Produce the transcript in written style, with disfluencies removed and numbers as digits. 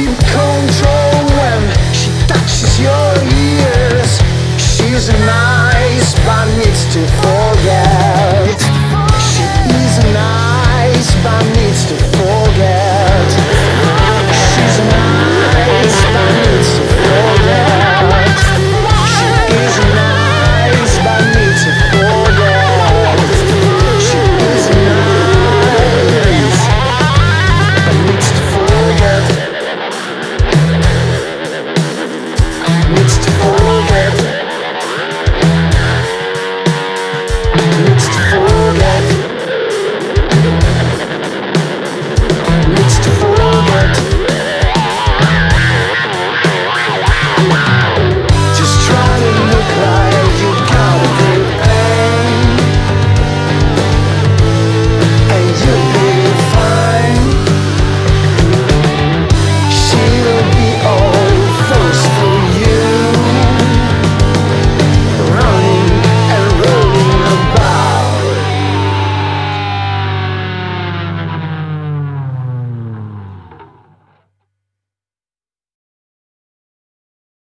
you control when she touches your ears. She's nice but needs to forget.